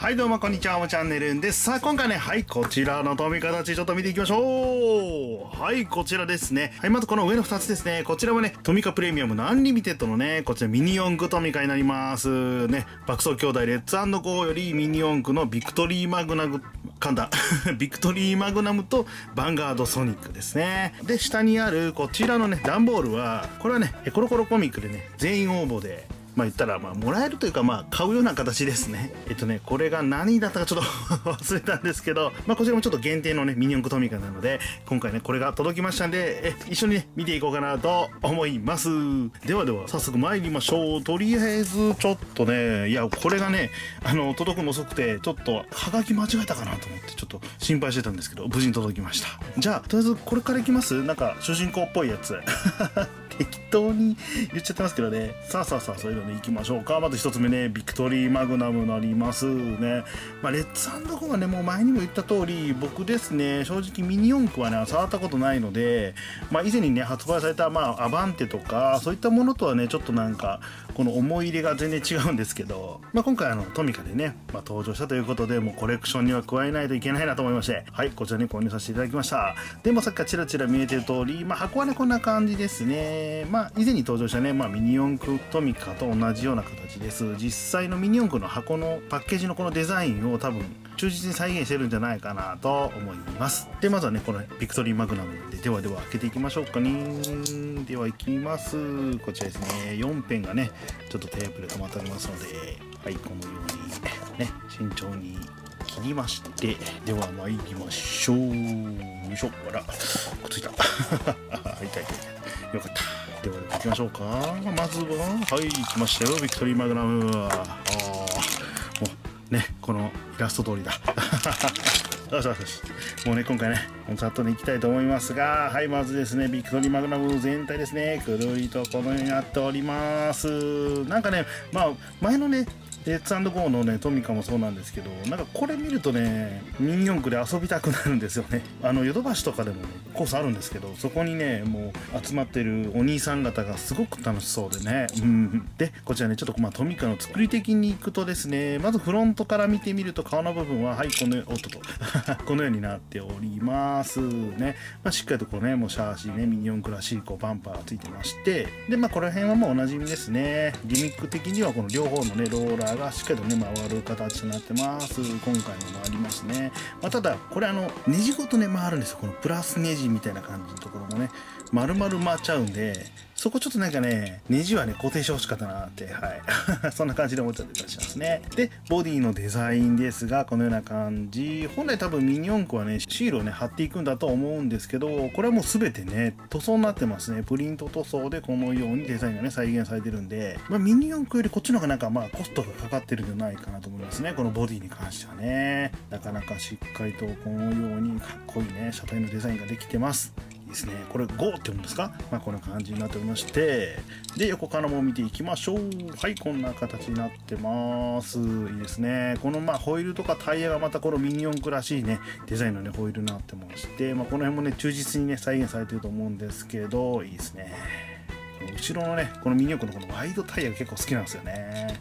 はいどうもこんにちは、おもチャンネルんです。さあ今回ね、はい、こちらの飛び方ちょっと見ていきましょう。はい、こちらですね。はい、まずこの上の2つですね。こちらもね、トミカプレミアムのアンリミテッドのね、こちらミニ四駆トミカになります。ね、爆走兄弟レッツ&ゴーよりミニ四駆のビクトリーマグナム、噛んだ。ビクトリーマグナムとバンガードソニックですね。で、下にあるこちらのね、段ボールは、これはね、コロコロコミックでね、全員応募で、まあ言ったらまあもらえるというかまあ買うような形ですね。これが何だったかちょっと忘れたんですけど、まあこちらもちょっと限定のねミニ四駆トミカなので、今回ねこれが届きましたんで、一緒にね見ていこうかなと思います。ではでは早速参りましょう。とりあえずちょっとね、いやこれがね届くの遅くてちょっとはがき間違えたかなと思ってちょっと心配してたんですけど、無事に届きました。じゃあとりあえずこれからいきます。なんか主人公っぽいやつ適当に言っちゃってますけどね。さあそういうのでいきましょうか。まず1つ目ね、ビクトリーマグナムになりますね。まあ、レッツ&ゴーはね、もう前にも言った通り、僕ですね、正直ミニ四駆はね、触ったことないので、まあ、以前にね、発売された、まあ、アバンテとか、そういったものとはね、ちょっとなんか、この思い入れが全然違うんですけど、まあ、今回トミカでね、まあ、登場したということで、もうコレクションには加えないといけないなと思いまして、はい、こちらに購入させていただきました。でもさっきからチラチラ見えてる通り、まあ、箱はね、こんな感じですね。まあ以前に登場したね、まあ、ミニ四駆トミカと同じような形です。実際のミニ四駆の箱のパッケージのこのデザインを多分忠実に再現してるんじゃないかなと思います。でまずはねこのビクトリーマグナムで、ではでは開けていきましょうかね。ではいきます。こちらですね、4ペンがねちょっとテープで留まっておりますので、はい、このようにね慎重に切りまして、では参りましょう。よいしょ、あらくっついた痛いよかった。では行きましょうか。まずははい来ましたよ、ビクトリーマグナム。あーもうねこのイラスト通りだよしよし、もうね今回ねコンサートに行きたいと思いますが、はい、まずですねビクトリーマグナム全体ですね、くるりとこのようになっております。なんかね、まあ前のねレッツ&ゴーのねトミカもそうなんですけど、なんかこれ見るとねミニ四駆で遊びたくなるんですよね。ヨドバシとかでもねコースあるんですけど、そこにねもう集まってるお兄さん方がすごく楽しそうでね、うん、でこちらねちょっとまあトミカの作り的にいくとですね、まずフロントから見てみると顔の部分ははいこのおっととこのようになっておりますね。まあ、しっかりとこうねもうシャーシーねミニ四駆らしいこうバンパーがついてまして、でまあこの辺はもうおなじみですね。ギミック的にはこの両方のねローラーがしっかりとね回る形になってます。今回も回りますね。まあ、ただこれネジごとね回るんですよ。このプラスネジみたいな感じのところもね丸々回っちゃうんで、そこちょっとなんかねネジはね固定してほしかったなって、はいそんな感じで思っちゃってたりしますね。でボディのデザインですが、このような感じ、本来多分ミニ四駆はねシールをね貼っていくんだと思うんですけど、これはもう全てね塗装になってますね。プリント塗装でこのようにデザインがね再現されてるんで、まあ、ミニ四駆よりこっちの方がなんかまあコストがかかってるんじゃないかなと思いますね。このボディに関してはねなかなかしっかりとこのようにかっこいいね車体のデザインができてます。ですね、これ5って言うんですか、まあ、こんな感じになっておりまして、で横からも見ていきましょう。はい、こんな形になってます。いいですね。このまあホイールとかタイヤがまたこのミニ四駆らしいねデザインのねホイールになってまして、まあ、この辺もね忠実にね再現されてると思うんですけど、いいですね。後ろのねこのミニ四駆のこのワイドタイヤが結構好きなんですよね。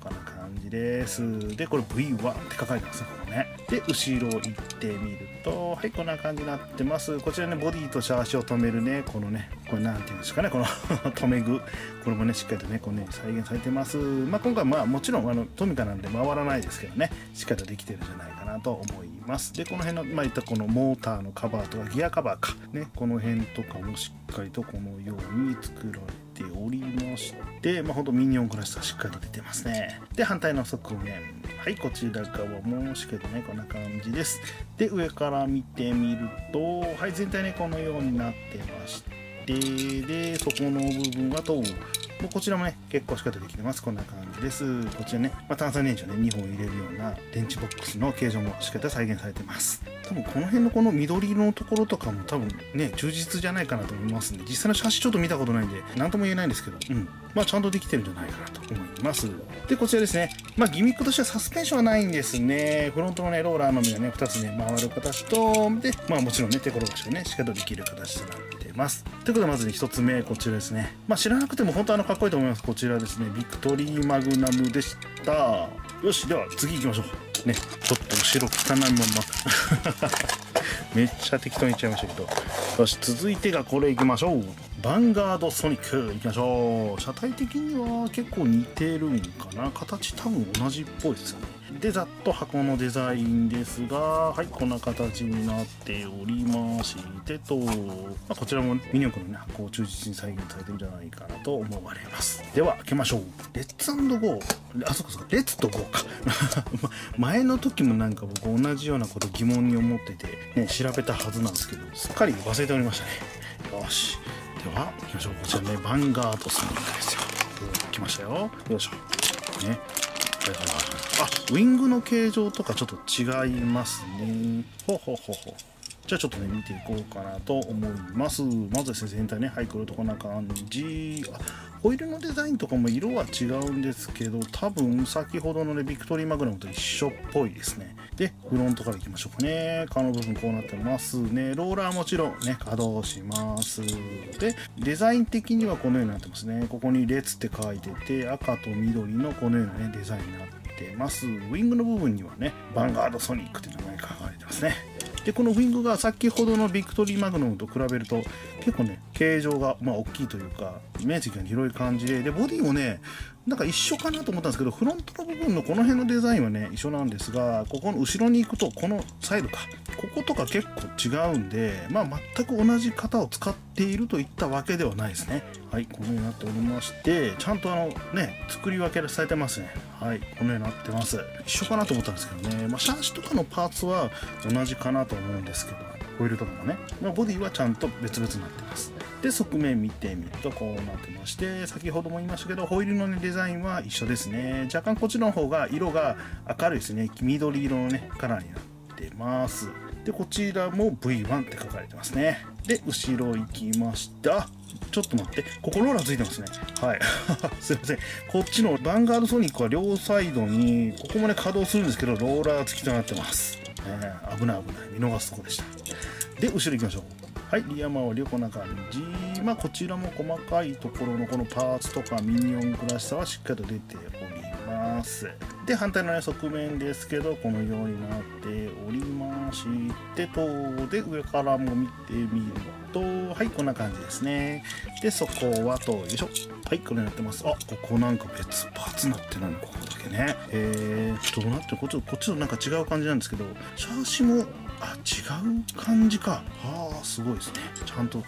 こんな感じです。でこれ V1 って書かれてますね、これね。で後ろ行ってみると、はい、こんな感じになってます。こちらねボディとシャーシを止めるねこのねこれなんていうんですかねこの留め具、これもねしっかりとねこうね再現されてます。まあ、今回まあもちろんトミカなんで回らないですけどねしっかりとできてるんじゃないかなと思います。でこの辺のまあいったこのモーターのカバーとかギアカバーかねこの辺とかもしっかりとこのように作られてておりまして、まあ、ほんとミニ四駆らしさしっかりと出てますね。で反対の側面、はい、こちら側もしっかりとねこんな感じです。で上から見てみると、はい、全体ねこのようになってまして、でそこの部分はとこちらもね結構しっかりとできてます。こんな感じです。こちらね、まあ、単三電池をね2本入れるような電池ボックスの形状もしっかりと再現されてます。多分この辺のこの緑色のところとかも多分ね充実じゃないかなと思いますんで、実際の写真ちょっと見たことないんで何とも言えないんですけど、うん、まあちゃんとできてるんじゃないかなと思います。でこちらですね、まあギミックとしてはサスペンションはないんですね。フロントのねローラーのみがね2つね回る形と、でまあもちろんね手転がしをねしっかりとできる形となっています。ということでまず1つ目こちらですね。まあ知らなくても本当かっこいいと思います。こちらですね。ビクトリーマグナムでした。よし、では次行きましょう。ね、ちょっと後ろ汚いまま。めっちゃ適当にいっちゃいましたけど。よし、続いてがこれ行きましょう。ヴァンガードソニックいきましょう。車体的には結構似てるんかな。形多分同じっぽいですよね。で、ざっと箱のデザインですが、はい、こんな形になっておりましてと、まあ、こちらもミニ四駆の、ね、箱を忠実に再現されてるんじゃないかなと思われます。では、開けましょう。レッツ&ゴー。あ、そっかそっか、レッツとゴーか。前の時もなんか僕同じようなこと疑問に思ってて、ね、調べたはずなんですけど、すっかり忘れておりましたね。よし。では、行きましょう。こちらね、ヴァンガードソニックですよ。来ましたよ。よいしょ。ね。はいはいはい。あ、ウィングの形状とかちょっと違いますね。ほうほうほうほう。じゃあちょっとね、見ていこうかなと思います。まずですね、全体ね、はい、これとこんな感じ。あ、ホイールのデザインとかも色は違うんですけど、多分先ほどのね、ビクトリーマグナムと一緒っぽいですね。で、フロントからいきましょうかね。顔の部分こうなってますね。ローラーもちろんね、稼働します。で、デザイン的にはこのようになってますね。ここに列って書いてて、赤と緑のこのようなね、デザインになってます。ウィングの部分にはね、ヴァンガードソニックという名前が書かれてますね。で、このウィングが先ほどのビクトリーマグナムと比べると結構ね、形状がまあ大きいというか、面積が広い感じで、で、ボディもね、なんか一緒かなと思ったんですけど、フロントの部分のこの辺のデザインはね、一緒なんですが、ここの後ろに行くと、このサイドか、こことか結構違うんで、まあ全く同じ型を使っているといったわけではないですね。はい、このようになっておりまして、ちゃんとね、作り分けされてますね。はい、このようになってます。一緒かなと思ったんですけどね、まあシャーシとかのパーツは同じかなと思うんですけど、ホイールとかもね、まあボディはちゃんと別々になってます。で、側面見てみるとこうなってまして、先ほども言いましたけど、ホイールのね、デザインは一緒ですね。若干こっちの方が色が明るいですね。緑色のね、カラーになってます。で、こちらも V1 って書かれてますね。で、後ろ行きました。ちょっと待って、ここローラーついてますね。はい。すいません。こっちのヴァンガードソニックは両サイドに、ここもね、稼働するんですけど、ローラー付きとなってます。危ない危ない。見逃すとこでした。で、後ろ行きましょう。はい、リア周りはこんな感じ。まあ、こちらも細かいところのこのパーツとかミニ四駆らしさはしっかりと出ております。で、反対のね、側面ですけど、このようになっておりましてと、で、上からも見てみると、はい、こんな感じですね。で、そこはと、よいしょ。はい、これになってます。あ、ここなんか別パーツになってないの、ここだけね。どうなってる？こっちとなんか違う感じなんですけど、シャーシも、あ、違う感じか。はあ、すごいですね。ちゃんと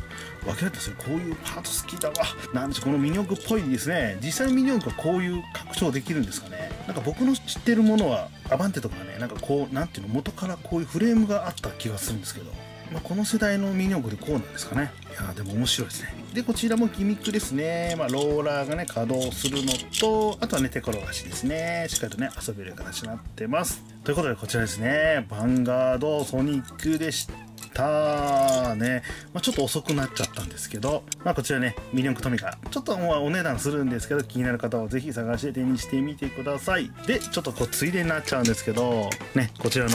分けられてますね。こういうパート好きだわ。なんでしょう、このミニ四駆っぽいですね。実際のミニ四駆はこういう拡張できるんですかね。なんか僕の知ってるものは、アバンテとかね、なんかこう、なんていうの、元からこういうフレームがあった気がするんですけど、まあ、この世代のミニ四駆でこうなんですかね。いやー、でも面白いですね。で、こちらもギミックですね。まあ、ローラーがね、稼働するのと、あとはね、手転がしですね。しっかりとね、遊べる形になってます。ということで、こちらですね。ヴァンガードソニックでしたね。まあ、ちょっと遅くなっちゃったんですけど、まあ、こちらね、ミニ四駆トミカ。ちょっとお値段するんですけど、気になる方はぜひ探して手にしてみてください。で、ちょっとこう、ついでになっちゃうんですけど、ね、こちらの、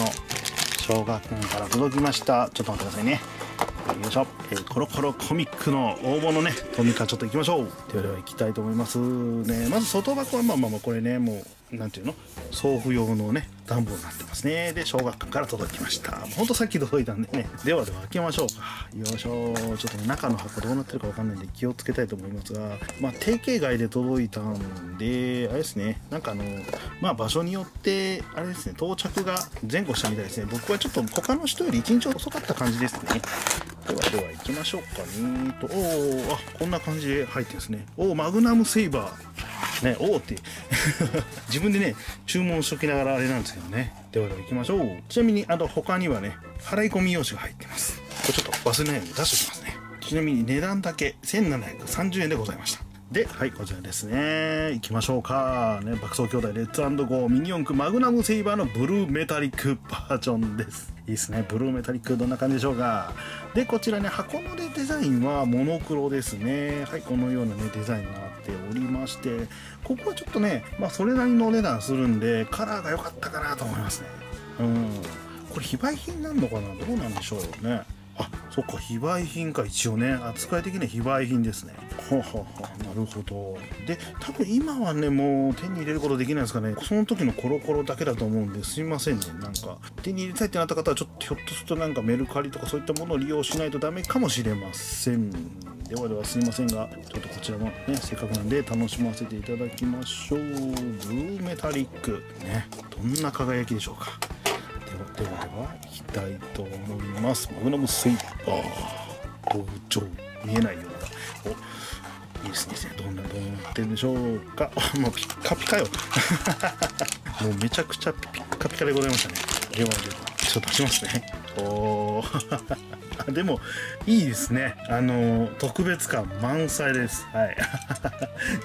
小学館から届きました。ちょっと待ってくださいね。よいしょ。コロコロコミックの大物ね、トミカちょっと行きましょう。では行きたいと思いますね。まず外箱はまあこれね、もう、なんていうの？送付用のね、段ボールになってますね。で、小学館から届きました。ほんとさっき届いたんでね。では開けましょうか。よいしょ。ちょっとね、中の箱どうなってるかわかんないんで気をつけたいと思いますが、まあ、定型外で届いたんで、あれですね、なんかまあ、場所によって、あれですね、到着が前後したみたいですね。僕はちょっと他の人より1日遅かった感じですね。では行きましょうかねと、おお、あ、こんな感じで入ってですね。おお、マグナムセイバー。ね、おおって。自分でね、注文しときながらあれなんですけどね。では行きましょう。ちなみに、他にはね、払い込み用紙が入ってます。これちょっと忘れないように出しておきますね。ちなみに値段だけ1730円でございました。で、はい、こちらですね。行きましょうか。ね、爆走兄弟、レッツ&ゴー、ミニ四駆、マグナムセイバーのブルーメタリックバージョンです。いいですね。ブルーメタリック、どんな感じでしょうか。で、こちらね、箱のデザインはモノクロですね。はい、このようなね、デザインになっておりまして、ここはちょっとね、まあ、それなりのお値段するんで、カラーが良かったかなと思いますね。これ、非売品なんのかな？どうなんでしょうね。あ、そっか、非売品か。一応ね、扱い的には非売品ですね。ははは、なるほど。で、多分今はね、もう手に入れることできないですかね。その時のコロコロだけだと思うんで、すいませんね。なんか手に入れたいってなった方は、ちょっとひょっとするとなんかメルカリとかそういったものを利用しないとダメかもしれません。ではでは、すいませんが、ちょっとこちらもね、せっかくなんで楽しませていただきましょう。ブルーメタリックね、どんな輝きでしょうか。では行きたいと思います。マグナムスイーパー登場。見えないような。お、いいですね。どんなやってるんでしょうか。もうピッカピカよもうめちゃくちゃピッカピカでございましたね。ではちょっと出しますね。おでもいいですね。特別感満載です。はい。じゃ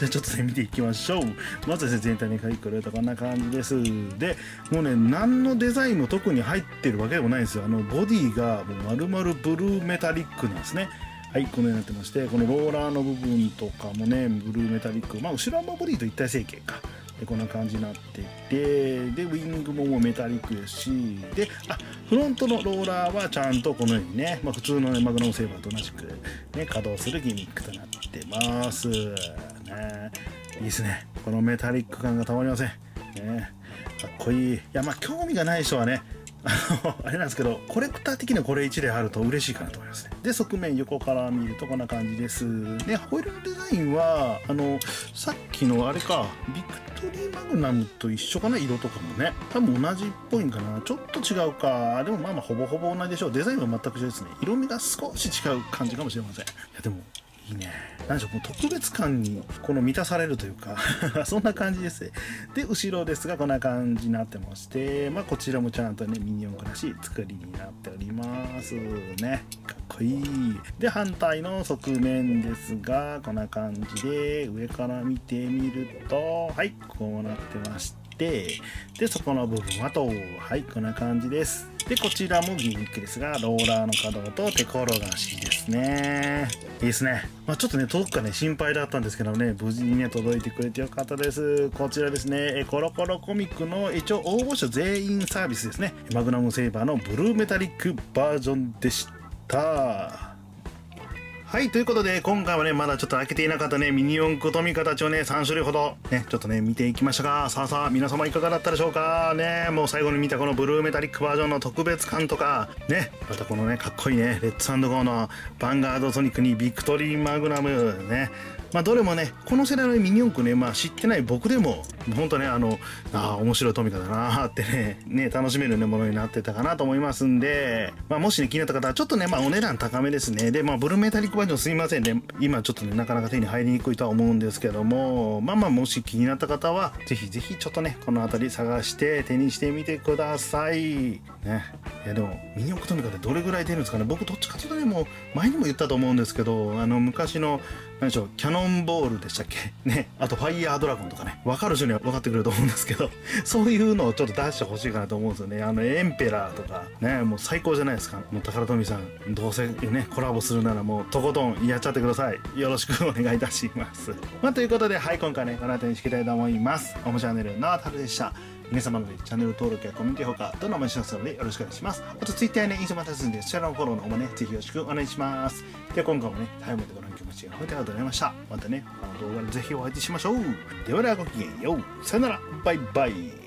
あちょっと、ね、見ていきましょう。まずですね、全体に書いてくれたこんな感じです。で、もうね、何のデザインも特に入ってるわけでもないんですよ。ボディがもう丸々ブルーメタリックなんですね。はい、このようになってまして、このローラーの部分とかもね、ブルーメタリック。まあ、後ろのボディと一体成形か。で、こんな感じになってて、で、ウィングもメタリックですし、で、あ、フロントのローラーはちゃんとこのようにね、まあ、普通の、ね、マグナムセーバーと同じく、ね、稼働するギミックとなってます。ね、いいですね。このメタリック感がたまりません。ね、かっこいい。いや、まあ、興味がない人はね、あれなんですけど、コレクター的にはこれ1例あると嬉しいかなと思いますね。で、側面横から見るとこんな感じです。で、ホイールのデザインは、さっきのあれか、ビクトリーマグナムと一緒かな、色とかもね。多分同じっぽいんかな。ちょっと違うか。でもまあまあ、ほぼほぼ同じでしょう。デザインは全く一緒ですね。色味が少し違う感じかもしれません。いや、でも、いいね。なんでしょう、特別感にこの満たされるというか、そんな感じですね。で、後ろですが、こんな感じになってまして、まあ、こちらもちゃんとね、ミニ四駆らしい作りになっておりますね。かっこいい。で、反対の側面ですが、こんな感じで、上から見てみると、はい、こうなってまして、で、そこの部分はと、はい、こんな感じです。で、こちらもギミックですが、ローラーの可動と手転がしですね。いいですね。まあ、ちょっとね、遠くからね、心配だったんですけどね、無事にね、届いてくれてよかったです。こちらですね、コロコロコミックの一応応募者全員サービスですね。マグナムセーバーのブルーメタリックバージョンでした。はい、ということで、今回はね、まだちょっと開けていなかったね、ミニ四駆トミカたちをね、3種類ほど、ね、ちょっとね、見ていきましたが、さあ、皆様いかがだったでしょうかね、もう最後に見たこのブルーメタリックバージョンの特別感とか、ね、またこのね、かっこいいね、レッツ&ゴーのヴァンガードソニックにビクトリーマグナム、ね、まあ、どれもね、この世代のミニ四駆ね、まあ、知ってない僕でも、ほんとね、面白いトミカだなーってね、楽しめるね、ものになってたかなと思いますんで、まあ、もしね、気になった方は、ちょっとね、まあ、お値段高めですね。で、まあ、ブルーメタリックバージョンすいませんね、今ちょっとね、なかなか手に入りにくいとは思うんですけども、まあまあ、もし気になった方は、ぜひちょっとね、この辺り探して、手にしてみてください。ね。いや、でも、ミニ四駆トミカってどれぐらい出るんですかね。僕、どっちかというとね、もう、前にも言ったと思うんですけど、昔の、何でしょう、キャノンボールでしたっけね。あと、ファイヤードラゴンとかね。分かる人には分かってくると思うんですけど、そういうのをちょっと出してほしいかなと思うんですよね。エンペラーとか、ね、もう最高じゃないですか。もう、宝富さん、どうせね、コラボするならもう、とことんやっちゃってください。よろしくお願いいたします。まあ、ということで、はい、今回ね、この辺りにしていきたいと思います。おもチャンネルのあたるでした。皆様のチャンネル登録やコメントや他、どんなお待ちしてますので、よろしくお願いします。あと、Twitter やね、インスタも出すんで、そちらのフォローの方もね、ぜひよろしくお願いします。で、今回もね、最後までご覧いただきましてありがとうございました。またね、他の動画でぜひお会いしましょう。ではでは、ごきげんよう。さよなら、バイバイ。